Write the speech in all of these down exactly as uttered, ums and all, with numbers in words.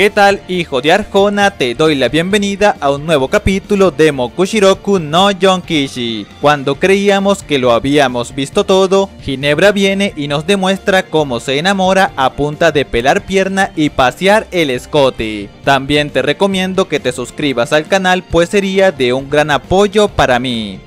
¿Qué tal, hijo de Arjona? Te doy la bienvenida a un nuevo capítulo de Mokushiroku no Yonkishi. Cuando creíamos que lo habíamos visto todo, Ginebra viene y nos demuestra cómo se enamora a punta de pelar pierna y pasear el escote. También te recomiendo que te suscribas al canal, pues sería de un gran apoyo para mí.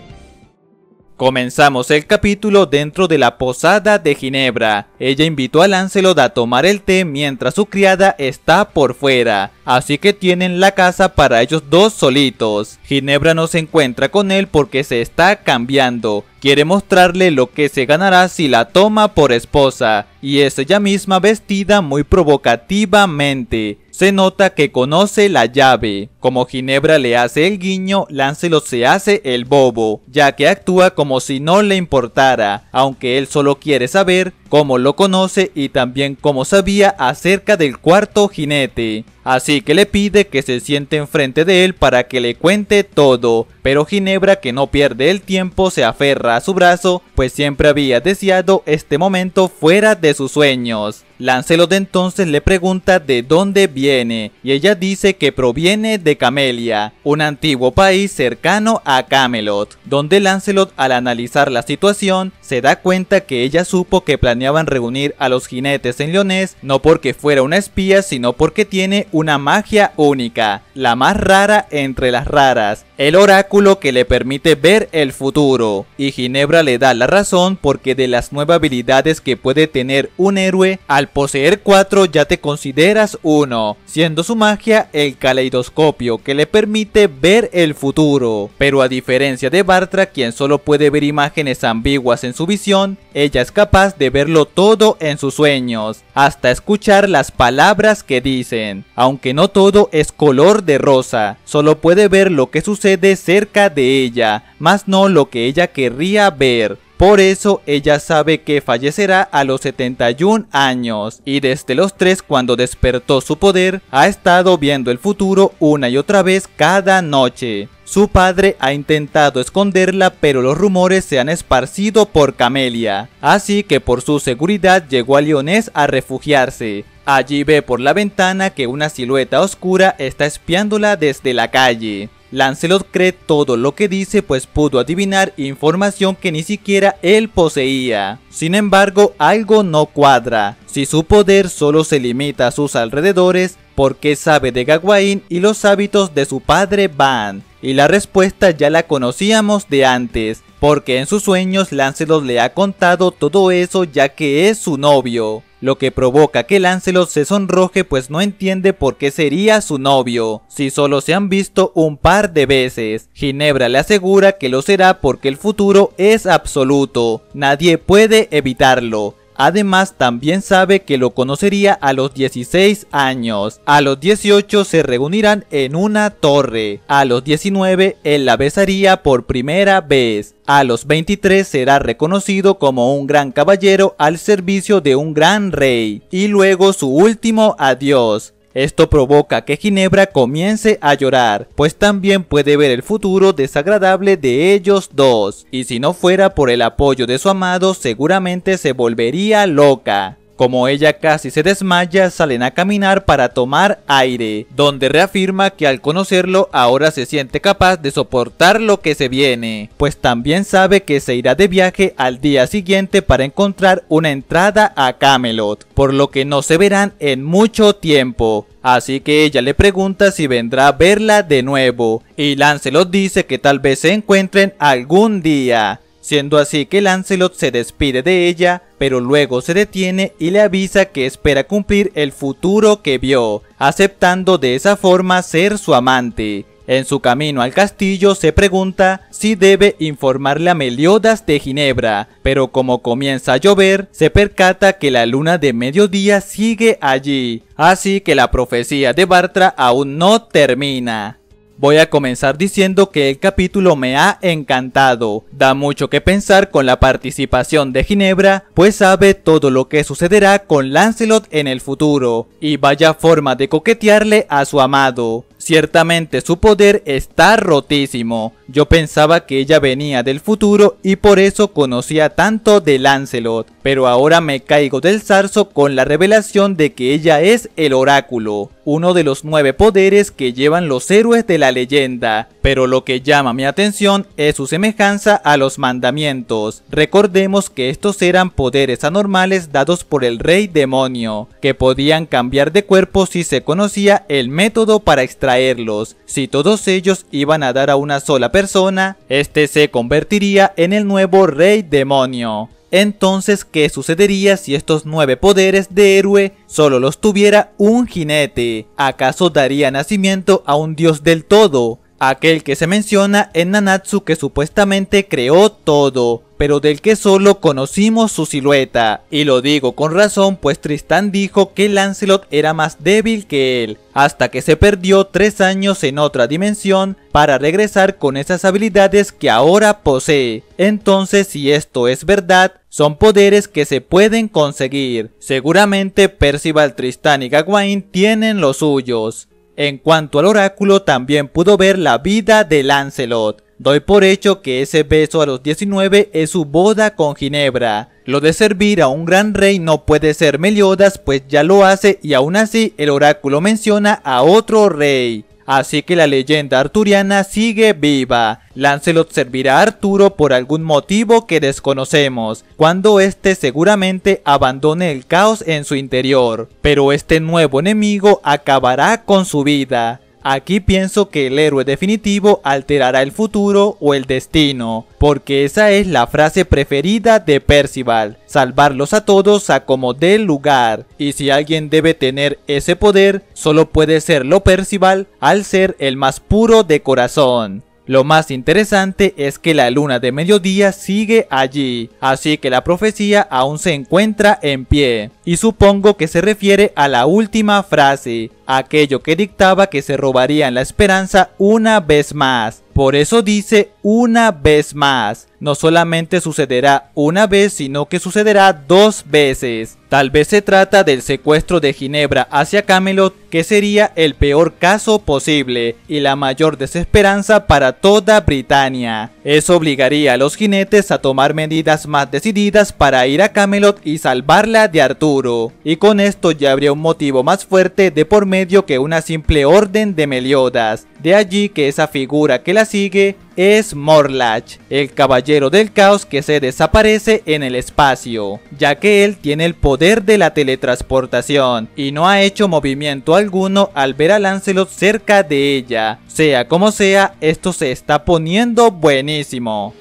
Comenzamos el capítulo dentro de la posada de Ginebra. Ella invitó a Lancelot a tomar el té mientras su criada está por fuera, así que tienen la casa para ellos dos solitos. Ginebra no se encuentra con él porque se está cambiando. Quiere mostrarle lo que se ganará si la toma por esposa, y es ella misma vestida muy provocativamente. Se nota que conoce la llave. Como Ginebra le hace el guiño, Lancelot se hace el bobo, ya que actúa como si no le importara, aunque él solo quiere saber cómo lo conoce y también cómo sabía acerca del cuarto jinete. Así que le pide que se siente enfrente de él para que le cuente todo, pero Ginebra, que no pierde el tiempo, se aferra a su brazo, pues siempre había deseado este momento fuera de sus sueños. Lancelot entonces le pregunta de dónde viene, y ella dice que proviene de Camellia, un antiguo país cercano a Camelot, donde Lancelot, al analizar la situación, se da cuenta que ella supo que planeaban reunir a los jinetes en Leonés, no porque fuera una espía, sino porque tiene una magia única, la más rara entre las raras, el oráculo que le permite ver el futuro. Y Ginebra le da la razón, porque de las nueve habilidades que puede tener un héroe, al poseer cuatro ya te consideras uno, siendo su magia el caleidoscopio que le permite ver el futuro. Pero a diferencia de Bartra, quien solo puede ver imágenes ambiguas en su visión, ella es capaz de verlo todo en sus sueños, hasta escuchar las palabras que dicen. Aunque no todo es color de rosa, solo puede ver lo que sucede cerca de ella, más no lo que ella querría ver. Por eso ella sabe que fallecerá a los setenta y un años, y desde los tres, cuando despertó su poder, ha estado viendo el futuro una y otra vez cada noche. Su padre ha intentado esconderla, pero los rumores se han esparcido por Camellia, así que por su seguridad llegó a Leonés a refugiarse. Allí ve por la ventana que una silueta oscura está espiándola desde la calle. Lancelot cree todo lo que dice, pues pudo adivinar información que ni siquiera él poseía. Sin embargo, algo no cuadra. Si su poder solo se limita a sus alrededores, ¿por qué sabe de Gawain y los hábitos de su padre Ban? Y la respuesta ya la conocíamos de antes, porque en sus sueños Lancelot le ha contado todo eso, ya que es su novio, lo que provoca que Lancelot se sonroje, pues no entiende por qué sería su novio, si solo se han visto un par de veces. Ginebra le asegura que lo será porque el futuro es absoluto, nadie puede evitarlo. Además, también sabe que lo conocería a los dieciséis años, a los dieciocho se reunirán en una torre, a los diecinueve él la besaría por primera vez, a los veintitrés será reconocido como un gran caballero al servicio de un gran rey, y luego su último adiós. Esto provoca que Ginebra comience a llorar, pues también puede ver el futuro desagradable de ellos dos, y si no fuera por el apoyo de su amado, seguramente se volvería loca. Como ella casi se desmaya, salen a caminar para tomar aire, donde reafirma que al conocerlo ahora se siente capaz de soportar lo que se viene, pues también sabe que se irá de viaje al día siguiente para encontrar una entrada a Camelot, por lo que no se verán en mucho tiempo. Así que ella le pregunta si vendrá a verla de nuevo, y Lancelot dice que tal vez se encuentren algún día. Siendo así que Lancelot se despide de ella, pero luego se detiene y le avisa que espera cumplir el futuro que vio, aceptando de esa forma ser su amante. En su camino al castillo se pregunta si debe informarle a Meliodas de Ginebra, pero como comienza a llover, se percata que la luna de mediodía sigue allí, así que la profecía de Bartra aún no termina. Voy a comenzar diciendo que el capítulo me ha encantado, da mucho que pensar con la participación de Ginebra, pues sabe todo lo que sucederá con Lancelot en el futuro, y vaya forma de coquetearle a su amado. Ciertamente su poder está rotísimo, yo pensaba que ella venía del futuro y por eso conocía tanto de Lancelot, pero ahora me caigo del zarzo con la revelación de que ella es el oráculo. uno de los nueve poderes que llevan los héroes de la leyenda, pero lo que llama mi atención es su semejanza a los mandamientos. Recordemos que estos eran poderes anormales dados por el Rey Demonio, que podían cambiar de cuerpo si se conocía el método para extraerlos. Si todos ellos iban a dar a una sola persona, este se convertiría en el nuevo Rey Demonio. Entonces, ¿qué sucedería si estos nueve poderes de héroe solo los tuviera un jinete? ¿Acaso daría nacimiento a un dios del todo? Aquel que se menciona en Nanatsu, que supuestamente creó todo, pero del que solo conocimos su silueta. Y lo digo con razón, pues Tristán dijo que Lancelot era más débil que él, hasta que se perdió tres años en otra dimensión para regresar con esas habilidades que ahora posee. Entonces, si esto es verdad, son poderes que se pueden conseguir. Seguramente Percival, Tristán y Gawain tienen los suyos. En cuanto al oráculo, también pudo ver la vida de Lancelot. Doy por hecho que ese beso a los diecinueve es su boda con Ginebra. Lo de servir a un gran rey no puede ser Meliodas, pues ya lo hace, y aún así el oráculo menciona a otro rey. Así que la leyenda arturiana sigue viva. Lancelot servirá a Arturo por algún motivo que desconocemos, cuando éste seguramente abandone el caos en su interior. Pero este nuevo enemigo acabará con su vida. Aquí pienso que el héroe definitivo alterará el futuro o el destino, porque esa es la frase preferida de Percival: salvarlos a todos a como dé lugar. Y si alguien debe tener ese poder, solo puede serlo Percival, al ser el más puro de corazón. Lo más interesante es que la luna de mediodía sigue allí, así que la profecía aún se encuentra en pie, y supongo que se refiere a la última frase, aquello que dictaba que se robarían la esperanza una vez más. Por eso dice una vez más. No solamente sucederá una vez, sino que sucederá dos veces. Tal vez se trata del secuestro de Ginebra hacia Camelot, que sería el peor caso posible y la mayor desesperanza para toda Britania. Eso obligaría a los jinetes a tomar medidas más decididas para ir a Camelot y salvarla de Arturo. Y con esto ya habría un motivo más fuerte de por medio que una simple orden de Meliodas. De allí que esa figura que la sigue es Morlach, el caballero del caos que se desaparece en el espacio, ya que él tiene el poder de la teletransportación y no ha hecho movimiento alguno al ver a Lancelot cerca de ella. Sea como sea, esto se está poniendo buenísimo.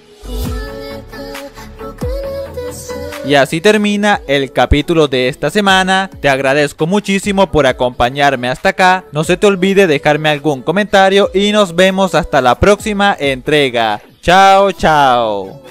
Y así termina el capítulo de esta semana. Te agradezco muchísimo por acompañarme hasta acá. No se te olvide dejarme algún comentario y nos vemos hasta la próxima entrega. Chao, chao.